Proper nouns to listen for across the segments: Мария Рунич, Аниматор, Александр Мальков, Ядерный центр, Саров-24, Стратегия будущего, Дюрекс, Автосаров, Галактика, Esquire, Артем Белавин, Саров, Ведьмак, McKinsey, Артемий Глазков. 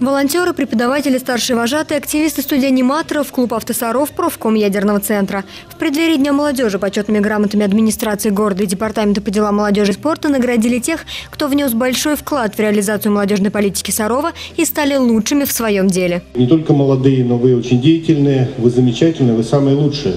Волонтеры, преподаватели, старшие вожатые, активисты студии аниматоров, клуб «Автосаров», профком Ядерного центра. В преддверии Дня молодежи почетными грамотами администрации города и Департамента по делам молодежи и спорта наградили тех, кто внес большой вклад в реализацию молодежной политики Сарова и стали лучшими в своем деле. Не только молодые, но вы очень деятельные, вы замечательные, вы самые лучшие.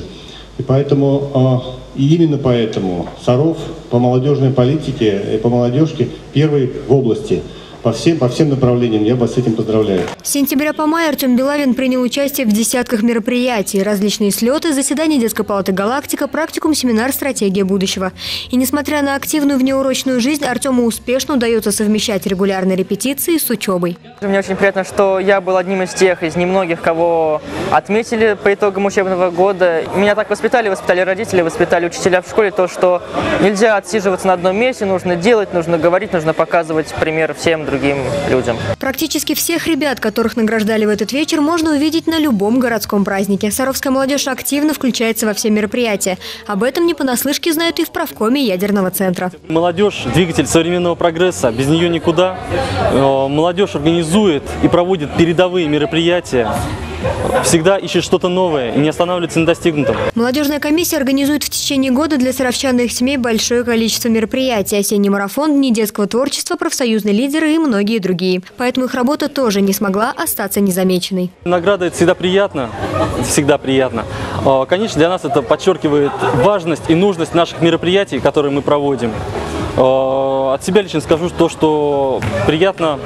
И поэтому, и именно поэтому Саров по молодежной политике и по молодежке первый в области. По всем направлениям. Я вас с этим поздравляю. С сентября по май Артем Белавин принял участие в десятках мероприятий. Различные слеты, заседания детской палаты «Галактика», практикум, семинар «Стратегия будущего». И несмотря на активную внеурочную жизнь, Артему успешно удается совмещать регулярные репетиции с учебой. Мне очень приятно, что я был одним из тех, из немногих, кого отметили по итогам учебного года. Меня так воспитали родители, воспитали учителя в школе, то, что нельзя отсиживаться на одном месте, нужно делать, нужно говорить, нужно показывать пример всем другим людям. Практически всех ребят, которых награждали в этот вечер, можно увидеть на любом городском празднике. Саровская молодежь активно включается во все мероприятия. Об этом не понаслышке знают и в правкоме Ядерного центра. Молодежь – двигатель современного прогресса, без нее никуда. Молодежь организует и проводит передовые мероприятия. Всегда ищет что-то новое и не останавливается на достигнутом. Молодежная комиссия организует в течение года для саровчан и их семей большое количество мероприятий. Осенний марафон, дни детского творчества, профсоюзные лидеры и многие другие. Поэтому их работа тоже не смогла остаться незамеченной. Награда – это всегда приятно. Всегда приятно. Конечно, для нас это подчеркивает важность и нужность наших мероприятий, которые мы проводим. От себя лично скажу то, что приятно.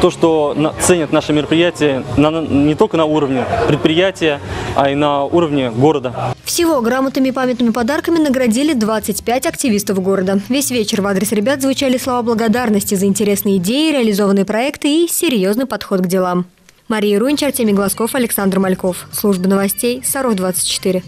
То, что ценят наши мероприятия не только на уровне предприятия, а и на уровне города. Всего грамотами и памятными подарками наградили 25 активистов города. Весь вечер в адрес ребят звучали слова благодарности за интересные идеи, реализованные проекты и серьезный подход к делам. Мария Рунич, Артемий Глазков, Александр Мальков. Служба новостей «Саров-24».